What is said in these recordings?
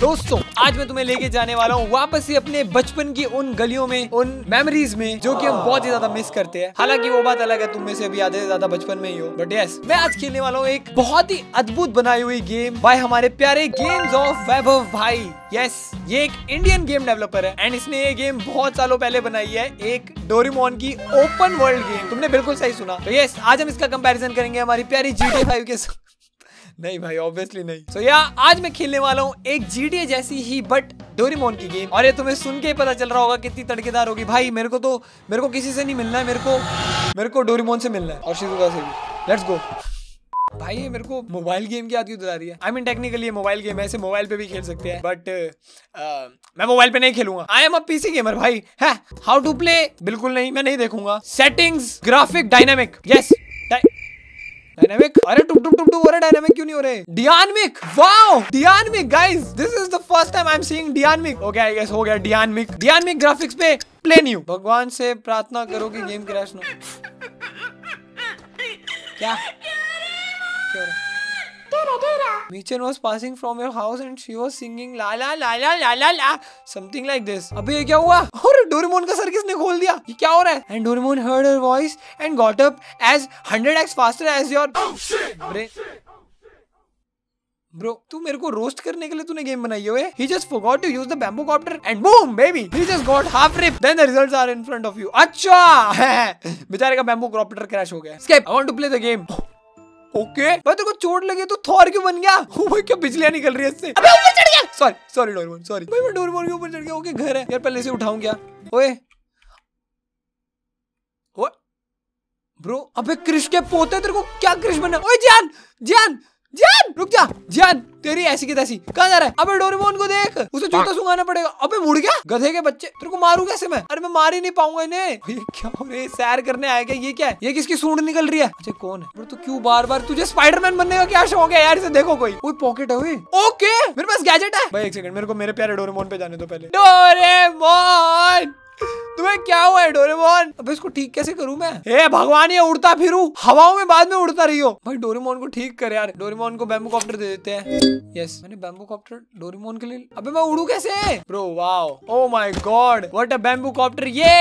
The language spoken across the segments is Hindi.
दोस्तों आज मैं तुम्हें लेके जाने वाला हूँ वापस ही अपने बचपन की उन गलियों में, उन मेमोरीज में जो कि हम बहुत ही ज्यादा मिस करते हैं। हालांकि वो बात अलग है, तुम में से भी आधे से ज्यादा बचपन में ही हो, बट यस मैं आज खेलने वाला हूँ एक बहुत ही अद्भुत बनाई हुई गेम बाय हमारे प्यारे गेम्स ऑफ वैभव भाई। यस ये एक इंडियन गेम डेवलपर है एंड इसने ये गेम बहुत सालों पहले बनाई है, एक डोरेमोन की ओपन वर्ल्ड गेम। तुमने बिल्कुल सही सुना। तो यस आज हम इसका कंपैरिजन करेंगे हमारी प्यारी GTA 5 के साथ। नहीं भाई ऑब्वियसली नहीं। सो आज मैं खेलने वाला हूँ एक GTA जैसी ही बट डोरेमोन की गेम। और ये तुम्हें सुन के पता चल रहा होगा कितनी तड़केदार होगी। भाई मेरे को किसी से नहीं मिलना है, मेरे को डोरेमोन से मिलना है और शिजुका से भी। Let's go. भाई ये मेरे को मोबाइल गेम की याद क्यों दिला रही है? आई मीन टेक्निकली ये मोबाइल गेम है, ऐसे मोबाइल पे भी खेल सकते हैं, बट मैं मोबाइल पे नहीं खेलूंगा। I am a PC gamer भाई। है हाउ टू प्ले बिल्कुल नहीं, मैं नहीं देखूंगा। Settings, graphic, dynamic, yes dynamic. अरे टुक टुक टुक टुक, अरे डायनामिक क्यों नहीं हो रहे? Dynamic, wow dynamic. Guys this is the first time I am seeing dynamic. Okay I guess हो गया डायनामिक। डायनामिक ग्राफिक्स पे प्ले न्यू। भगवान से प्रार्थना करो कि गेम क्रैश ना क्या Michan was passing from your house and she was singing la la la la la la la something like this. अबे ये क्या हुआ? और डोरेमोन का सर किसने खोल दिया? ये क्या हो रहा है? And Doraemon heard her voice and got up as 100x faster as your bro. तू मेरे को रोस्ट करने के लिए तूने गेम बनाई है। He just forgot to use the bamboo copter and boom baby he just got half rip then the results are in front of you. अच्छा बेचारे का bamboo copter क्रैश हो गया। Skip, I want to play the game. Okay भाई तेरे को चोट लगे तो थॉर क्यों बन गया? भाई क्या बिजलियां निकल रही है इससे? अबे ऊपर चढ़ गया। सॉरी डोरेमोन, सॉरी भाई मैं डोरेमोन के ऊपर चढ़ गया। ओके घर है यार, पहले से उठाऊं क्या? ओए ब्रो अबे क्रिश के पोते तेरे को क्या क्रिश बनना? ओए जियान जियान जियान रुक जा। जियान तेरी ऐसी की तैसी कहाँ जा रहा है? अबे डोरेमोन को देख, उसे जूता सुंघाना पड़ेगा। अबे मुड़ गया गधे के बच्चे, तेरे को मारू कैसे मैं? अरे मैं मार ही नहीं पाऊंगा इन्हें। ये क्या हो रहा है? सैर करने आया क्या? ये क्या है? ये किसकी सूंड निकल रही है? अच्छा कौन है? पर तू क्यों बार बार, तुझे स्पाइडरमैन बनने का क्या शौक है यार? इसे देखो कोई, कोई पॉकेट है। ओके मेरे पास गैजेट है। भाई एक सेकंड मेरे को मेरे प्यारे डोरेमोन पे जाने दो पहले। डोरेमोन तुम्हें क्या हुआ है डोरेमोन? अब इसको ठीक कैसे करूं मैं? हे भगवान ये उड़ता फिरू हवाओं में, बाद में उड़ता रही हो। भाई डोरेमोन को ठीक कर यार। डोरेमोन को बैम्बू कॉप्टर दे देते हैं। यस मैंने बैम्बू कॉप्टर डोरेमोन के लिए। अबे मैं उड़ू कैसे bro? Wow oh my God what a bamboo copter. ये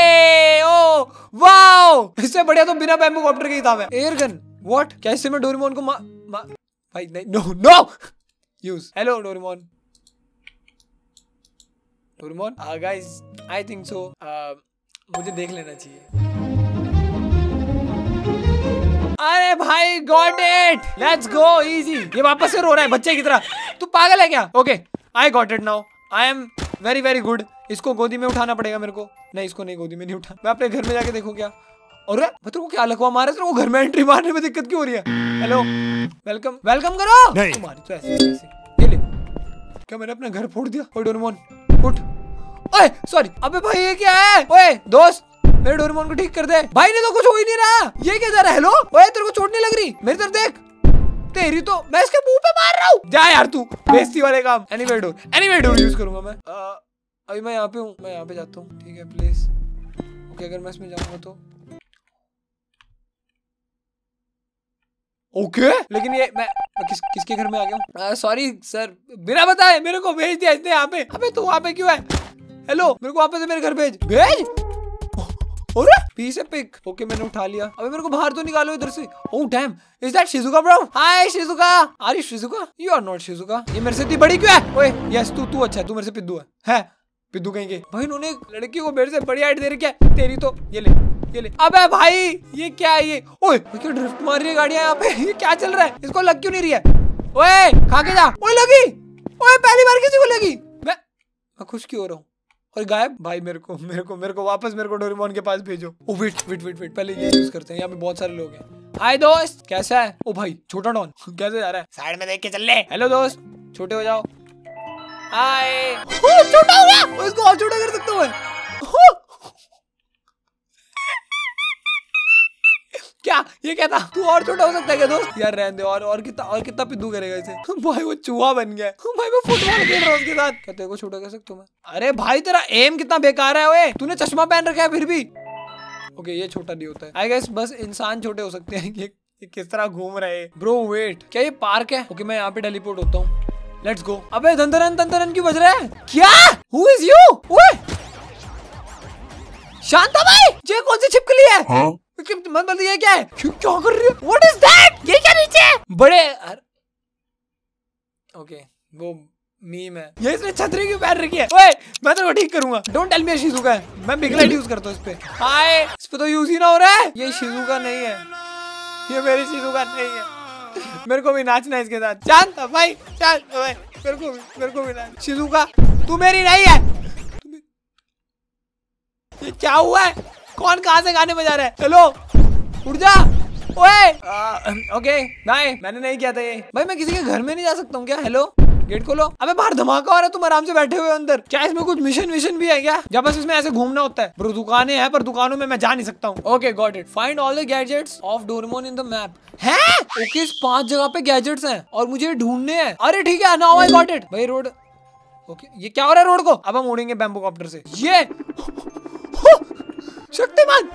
ओ वाव इससे बढ़िया तो बिना बैम्बू कॉप्टर के ही था मैं। Air gun what? क्या इससे मैं डोरेमोन को भाई नहीं, no no use. Hello Doraemon. Doraemon guys I think so मुझे देख लेना चाहिए। अरे भाई got it, let's go easy. ये वापस से रो रहा है बच्चे की तरह। तू पागल है क्या? Okay I got it now, I am very very good. इसको गोदी में उठाना पड़ेगा मेरे को। नहीं इसको नहीं गोदी में नहीं उठा, मैं अपने घर में जाके देखूं क्या। और तेरे को क्या लकवा मारा? तेरे को घर में एंट्री मारने में दिक्कत क्यों हो रही है? हेलो वेलकम वेलकम करो। तुम्हारी तो ऐसे ले क्या मैंने अपना घर फोड़ दिया? ओ डोरेमोन उठ। ओए सॉरी। अबे भाई ये क्या है? ओए दोस्त मेरे डोरेमोन को ठीक कर दे। भाई ने तो कुछ हो ही नहीं रहा। ये क्या जा रहा है? हेलो ओए तेरे को चोट नहीं लग रही? मेरी तरफ देख। तेरी तो मैं इसके मुंह पे मार रहा हूं। जा यार तू बेइज्जती वाले काम। एनीवेयर डोर यूज करूंगा मैं। अभी मैं यहाँ पे हूँ, मैं यहाँ पे जाता हूँ ठीक है प्लीज। ओके अगर मैं इसमें जाऊंगा तो ओके लेकिन ये मैं किसके घर में आ गया हूँ? सॉरी सर बिना बताए मेरे को भेज दिया इसने यहाँ पे। अबे तू वहाँ पे क्यों है? हेलो मेरे को वापस मेरे घर भेज भेज। अरे पीस है पिक। ओके मैंने उठा लिया। अबे मेरे को बाहर तो निकालो इधर से। Oh damn is that Shizuka bro? Hi Shizuka. Are you Shizuka? You are not Shizuka. ये मेरे से इतनी बड़ी क्यों है? ओए यस तू अच्छा तू मेरे से पिद्दू है पिद्दू कहीं के। भाई उन्होंने लड़की को मेरे से बड़ी हाइट दे रखी है। तेरी तो ये ले। अबे भाई ये क्या है? ये ओए क्या ड्रिफ्ट मार रही है गाड़ियां यहाँ पे? ये क्या चल रहा है? इसको लग क्यों नहीं रही है? ओए खा के जा। ओए लगी। ओए पहली बार किसी को लगी। मैं खुश क्यों हो रहा हूँ? और गायब। भाई मेरे को वापस मेरे को डोरेमोन के पास भेजो। ओ वेट पहले ये यूज करते हैं। यहाँ पे बहुत सारे लोग हैं। हाय दोस्त कैसा है? ओ भाई छोटा डॉन कैसे जा रहा है? साइड में देख के चल ले। हेलो दोस्त छोटे हो जाओ। हाय ओ छोटा हो गया। इसको और छोटा कर सकता हूँ मैं। क्या ये कहता तू और छोटा हो सकता है क्या दोस्त? यार रहने दे। और कितना पिद्दू करेगा इसे। भाई वो चूहा बन गया। भाई मैं फुटबॉल खेल रहा हूँ उसके साथ। क्या तेरे को छोटा कर सकता हूँ मैं? अरे भाई तेरा एम कितना बेकार है। ओए तूने चश्मा पहन रखा है फिर भी। ओके ये छोटा नहीं होता है आई गेस। बस इंसान छोटे हो सकते हैं। ये किस तरह घूम रहे ब्रो? वेट क्या ये पार्क है? ओके मैं यहाँ पे टेलीपोर्ट होता हूँ। Let's go. अबे धंधरन धंधरन क्यों बज रहा है? क्या? Who is you? ओए! शांता भाई, ये कौन सी छिपकली है? हाँ? मतलब ये क्या है? क्या कर रही है? What is that? ये क्या नीचे? बड़े ओके वो मीम है। ये इसने छतरी क्यों पहन रखी है? ओए, मैं तो ठीक करूंगा। Don't tell me शिजुका है। मैं बिगलाइट यूज करता हूँ इस पे। हाय, इस पे तो यूज ही ना हो रहा है। ये शिजुका नहीं है, ये मेरी शिजुका नहीं है। मेरे को भी नाचना है इसके साथ। जानता भाई, जानता भाई, मेरे को भी नाचना। शिजुका तू मेरी नहीं है। ये क्या हुआ है? कौन कहाँ से गाने बजा रहा है? हेलो, उठ जा। ओए, ओके बाय। मैंने नहीं किया था ये। भाई मैं किसी के घर में नहीं जा सकता हूँ क्या? हेलो, गेट खोलो। अबे बाहर धमाका हो रहा है, तुम आराम से बैठे हुए अंदर। क्या इसमें कुछ मिशन विशन भी है क्या? जब बस इसमें ऐसे घूमना होता है। ब्रो दुकानें हैं पर दुकानों में मैं जा नहीं सकता हूँ। Okay got it. Find all the gadgets of Doraemon in the map. हैं? ओके इस 5 जगह पे गैजेट्स हैं और मुझे ढूंढने हैं। अरे ठीक है, नाउ आई गॉट इट। भाई रोड ओके ये क्या हो रहा है? रोड को अब हम उड़ेंगे बैम्बू कॉप्टर से। ये शक्तिमान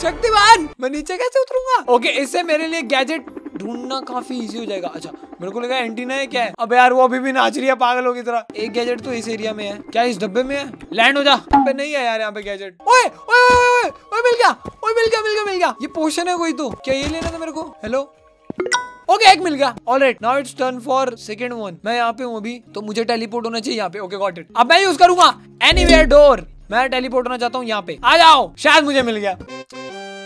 शक्तिमान, मैं नीचे कैसे उतरूंगा? ओके इससे मेरे लिए गैजेट ढूंढना काफी इजी हो जाएगा। अच्छा मेरे को लगा एंटीना है क्या है? अब यार वो अभी भी नाच रही है पागलों की तरह। एक गैजेट तो इस एरिया में है। क्या इस डब्बे में है? लैंड हो जा। पे नहीं है यार यहाँ पे गैजेट। ओए ओए ओए ओए मिल गया, ओए मिल गया। ये पोशन है कोई तो। क्या ये लेना था मेरे को? हेलो ओके एक मिल गया। Alright now it's turn for second one. मैं यहाँ पे हूँ अभी तो मुझे टेलीपोर्ट होना चाहिए यहाँ पे। Okay got it. अब मैं यूज करूंगा एनीवेयर डोर। मैं टेलीपोर्ट होना चाहता हूँ यहाँ पे। आ जाओ, शायद मुझे मिल गया।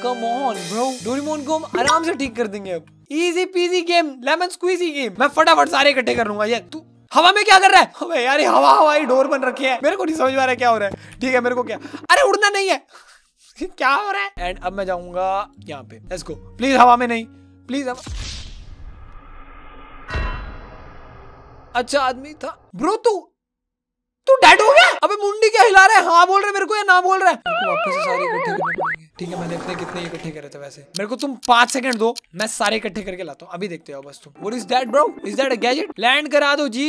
कम ऑन ब्रो, डोरेमोन को हम आराम से ठीक कर देंगे अब। Easy peasy game, lemon squeezy game। मैं फटाफट सारे इकट्ठे कर लूंगा। ये तू हवा में क्या कर रहा है? अबे यार ये हवाई डोर बन रखे है। मेरे को नहीं समझ आ रहा है क्या हो रहा है। ठीक है मेरे को क्या, अरे उड़ना नहीं है। क्या हो रहा है? एंड अब मैं जाऊंगा यहाँ पे। Let's go. प्लीज हवा में नहीं, प्लीज हवा। अच्छा आदमी था ब्रो। तू डेड हो गया? अबे मुंडी क्या हिला रहा है? हाँ बोल रहा है मेरे को या ना बोल रहा है? वापस से सारे इकट्ठे करने पड़ेंगे। ठीक है मैंने इतने कितने इकट्ठे करे थे वैसे। मेरे को तुम 5 सेकंड दो, मैं सारे इकट्ठे करके लाता हूँ। अभी देखते हो बस तुम। What is that bro? Is that a gadget? Land करा दो जी।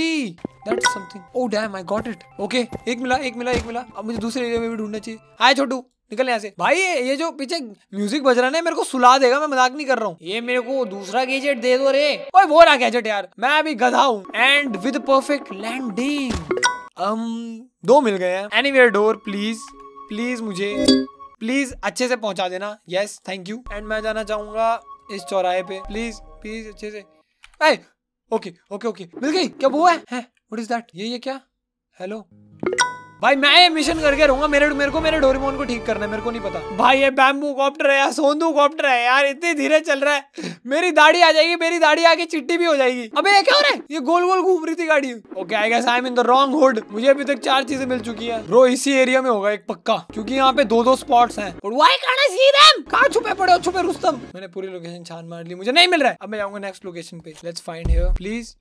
That's something. Oh damn I got it. Okay एक मिला। अब मुझे दूसरे एरिया में भी ढूंढना चाहिए। हाय छोटू, निकल यहाँ से। भाई ये जो पीछे म्यूजिक बज रहा है मेरे को सुला देगा, मैं मजाक नहीं कर रहा हूँ। ये मेरे को दूसरा गैजेट दे दो रे। ओए वो रहा गैजेट यार, मैं अभी गधा हूँ। एंड विद परफेक्ट लैंडिंग 2 मिल गए हैं। एनीवेयर डोर प्लीज, प्लीज मुझे प्लीज अच्छे से पहुंचा देना। Yes thank you. एंड मैं जाना चाहूंगा इस चौराहे पे। प्लीज प्लीज अच्छे से। ओके मिल गई। क्या वो है? What is that? ये क्या? हेलो भाई मैं ये मिशन करके रहूंगा। मेरे को मेरे डोरेमोन को ठीक करना है। मेरे को नहीं पता भाई ये बैम्बू कॉप्टर है या सोंदू कॉप्टर है यार। इतनी धीरे चल रहा है। मेरी दाढ़ी आ जाएगी, मेरी दाढ़ी आके चिट्टी भी हो जाएगी। अबे ये क्या हो रहा है? ये गोल गोल घूम रही थी गाड़ी। Okay I guess I am in the wrong hood. मुझे अभी तक 4 चीजें मिल चुकी है। ब्रो इसी एरिया में होगा एक पक्का, क्योंकि यहाँ पे 2-2 स्पॉट्स है। कहाँ छुपे पड़े हो? छुपे रुस्तम। मैंने पूरी लोकेशन छान मार ली, मुझे नहीं मिल रहा है। अब मैं जाऊंगा नेक्स्ट लोकेशन पे। Let's find here please.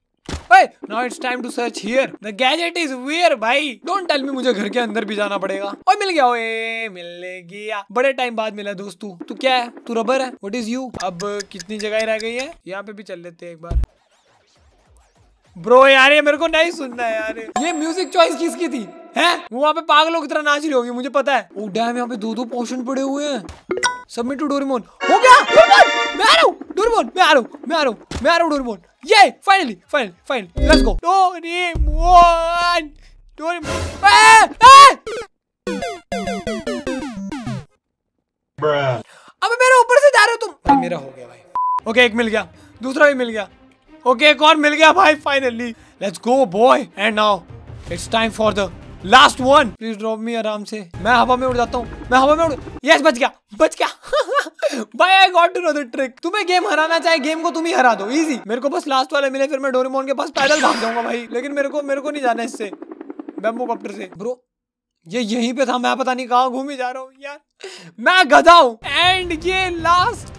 Hey, now it's time to search here. The gadget is weird, भाई। Don't tell me मुझे घर के अंदर भी जाना पड़ेगा। ओए मिल गया, ओए मिल गया। बड़े टाइम बाद मिला दोस्तों। तू क्या है? तू रबर है? What is you? अब कितनी जगह रह गई है? यहाँ पे भी चल लेते हैं एक बार। ब्रो यार ये मेरे को नहीं सुनना है यार। ये म्यूजिक चॉइस किसकी थी? है वो वहाँ पे पागलों की तरह नाच रही होगी, मुझे पता है। ओ डैम यहाँ पे 2-2 पोशन पड़े हुए हैं। Submit to Doraemon. हो गया डोरेमोन, मैं आ रहा हूँ डोरेमोन, मैं आ रहा हूँ डोरेमोन। ये फाइनली लेट्स गो डोरेमोन। अबे मेरे ऊपर से जा रहे हो तुम। मेरा हो गया भाई। ओके एक मिल गया, दूसरा भी मिल गया। ओके एक और मिल गया भाई finally. Let's go boy. And now it's time for the last one. Please drop me आराम से। मैं हवा में उड़ जाता हूँ, मैं हवा में उड़। यस बच गया भाई। I got to know the trick. तुम्हें गेम हराना चाहे, गेम को तुम ही हरा दो। इजी। मेरे को बस लास्ट वाले मिले, फिर मैं डोरेमोन के पास पैदल भाग जाऊंगा भाई। लेकिन मेरे को नहीं जाना इससे बैम्बू कॉप्टर से। ब्रो ये यहीं पे था, मैं पता नहीं कहाँ घूम ही जा रहा हूँ यार। मैं गधा हूँ। एंड ये लास्ट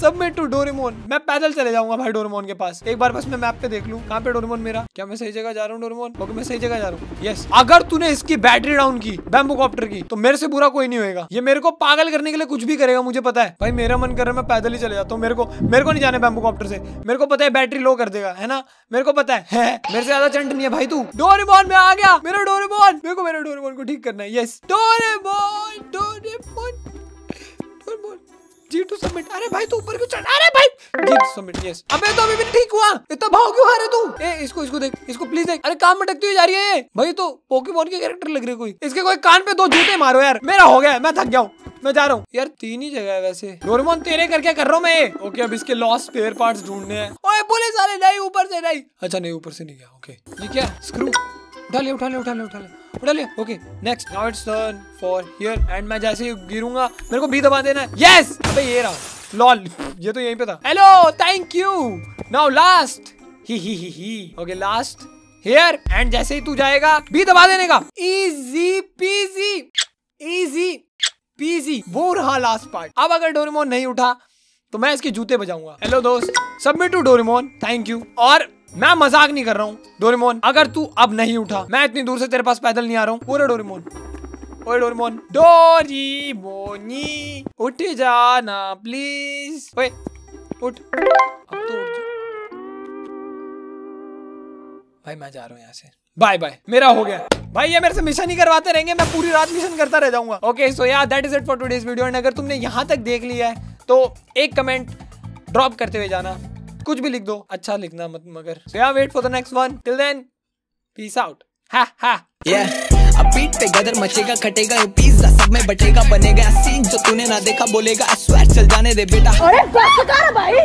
सबमिट टू डोरेमोन। मैं पैदल चले जाऊंगा भाई डोरेमोन के पास। एक बार बस मैं मैप पे देख लूं कहाँ पे डोरेमोन मेरा। क्या मैं सही जगह जा रहा हूँ डोरेमोन? ओके मैं सही जगह जा रहा हूँ। यस। अगर तूने इसकी बैटरी डाउन की बैम्बू कॉप्टर की तो मेरे से बुरा कोई नहीं होगा। ये मेरे को पागल करने के लिए कुछ भी करेगा, मुझे पता है भाई। मेरा मन कर रहा है मैं पैदल ही चले जाता हूँ। मेरे को नहीं जाना बैम्बू कॉप्टर से। मेरे को पता है बैटरी लो कर देगा, है ना? मेरे को पता है। मेरे से ज्यादा चंट नहीं है भाई तू। डोरेमोन में आ गया मेरा डोरेमोन। मेरे को मेरे डोरेमोन को ठीक करना है। Yes Doraemon. G2 submit. अरे भाई तू ऊपर क्यों चढ़? अरे भाई G2 submit yes. अबे तो अभी भी ठीक हुआ, इतना भाव क्यों आ रहा तू? ए इसको इसको देख, इसको प्लीज देख। अरे काम भटकती हुई जा रही है भाई, तो पोकेमॉन के कैरेक्टर लग रही है कोई। इसके कोई कान पे दो जूते मारो यार, मेरा हो गया, मैं थक गया हूँ, मैं जा रहा हूँ। यार तीन ही जगह है वैसे, डोरेमोन तेरे करके कर रहा हूँ मैं। ओके अब इसके लॉस्ट स्पेयर पार्ट्स ढूंढने हैं। ओए पुलिस वाले नहीं, ऊपर से नहीं। अच्छा नहीं ऊपर से नहीं गया। ओके ये क्या स्क्रू? उठा ले। Okay next, now it's turn for here and मैं जैसे ही गिरूंगा मेरे को भी दबा देना है। यस अबे ये रहा लॉल, ये तो यहीं पे था। Hello thank you, now last ही। ओके लास्ट हियर एंड जैसे ही तू जाएगा भी दबा देने का। इजी पीजी इजी पीजी, वो रहा लास्ट पार्ट। अब अगर डोरेमोन नहीं उठा तो मैं इसके जूते बजाऊंगा। हेलो दोस्त submit to Doraemon, thank you. और मैं मजाक नहीं कर रहा हूँ डोरेमोन, अगर तू अब नहीं उठा मैं इतनी दूर से तेरे पास पैदल नहीं आ रहा हूँ। पूरा डोरेमोन, ओए डोरेमोन, डोरेमोनी उठ जाना प्लीज। ओए उठ, अब तो उठ भाई, मैं जा रहा हूँ यहाँ से, बाय बाय, मेरा हो गया। भाई ये मेरे से मिशन ही करवाते रहेंगे, मैं पूरी रात मिशन करता रह जाऊंगा। ओके सो यार that is it for today's video. And अगर तुमने यहाँ तक देख लिया है तो एक कमेंट ड्रॉप करते हुए जाना, कुछ भी लिख दो, अच्छा लिखना मत मगर। So yeah, wait for the next one. Till then, peace out. Ha ha. Yeah. अब बीट पे गदर मचेगा, खटेगा पिज्जा सब में बटेगा, बनेगा सीन जो तूने ना देखा, बोलेगा I swear चल जाने दे बेटा। अरे बस कर भाई।